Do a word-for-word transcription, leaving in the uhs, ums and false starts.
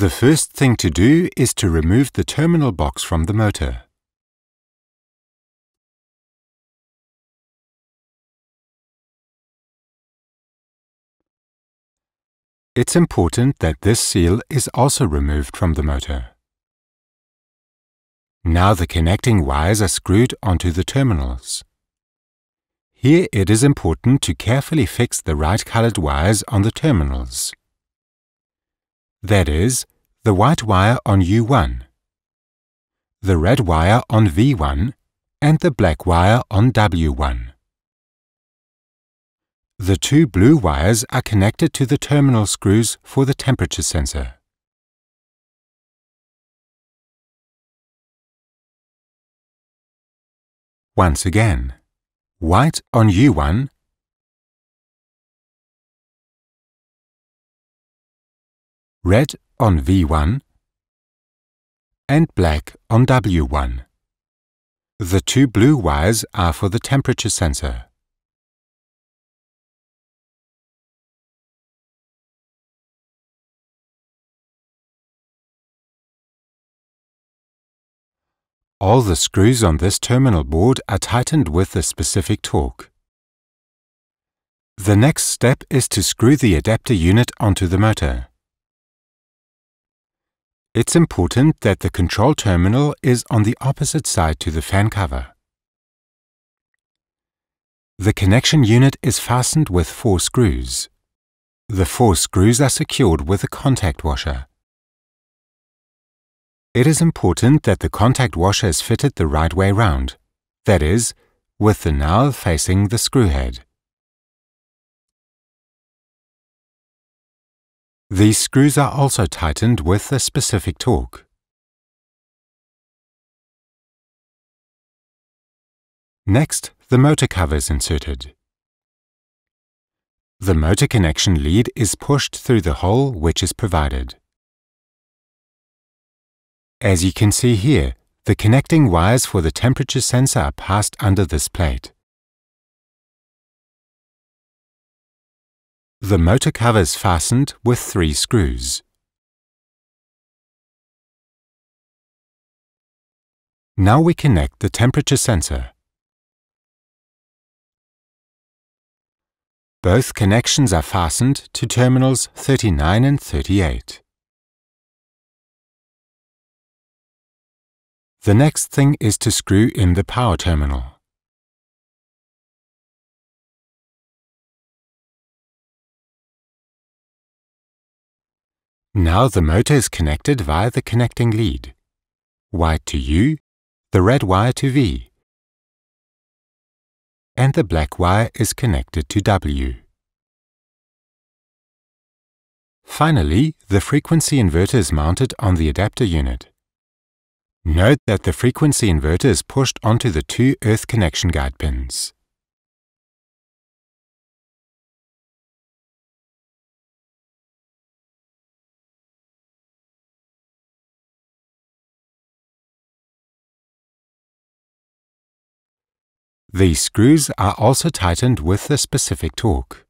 The first thing to do is to remove the terminal box from the motor. It's important that this seal is also removed from the motor. Now the connecting wires are screwed onto the terminals. Here it is important to carefully fix the right colored wires on the terminals. That is, the white wire on U one, the red wire on V one, and the black wire on W one. The two blue wires are connected to the terminal screws for the temperature sensor. Once again, white on U one, red on V one, and black on W one. The two blue wires are for the temperature sensor. All the screws on this terminal board are tightened with a specific torque. The next step is to screw the adapter unit onto the motor. It's important that the control terminal is on the opposite side to the fan cover. The connection unit is fastened with four screws. The four screws are secured with a contact washer. It is important that the contact washer is fitted the right way round, that is, with the nail facing the screw head. These screws are also tightened with a specific torque. Next, the motor cover is inserted. The motor connection lead is pushed through the hole which is provided. As you can see here, the connecting wires for the temperature sensor are passed under this plate. The motor cover is fastened with three screws. Now we connect the temperature sensor. Both connections are fastened to terminals thirty-nine and thirty-eight. The next thing is to screw in the power terminal. Now the motor is connected via the connecting lead, white to U, the red wire to V, and the black wire is connected to W. Finally, the frequency inverter is mounted on the adapter unit. Note that the frequency inverter is pushed onto the two earth connection guide pins. These screws are also tightened with a specific torque.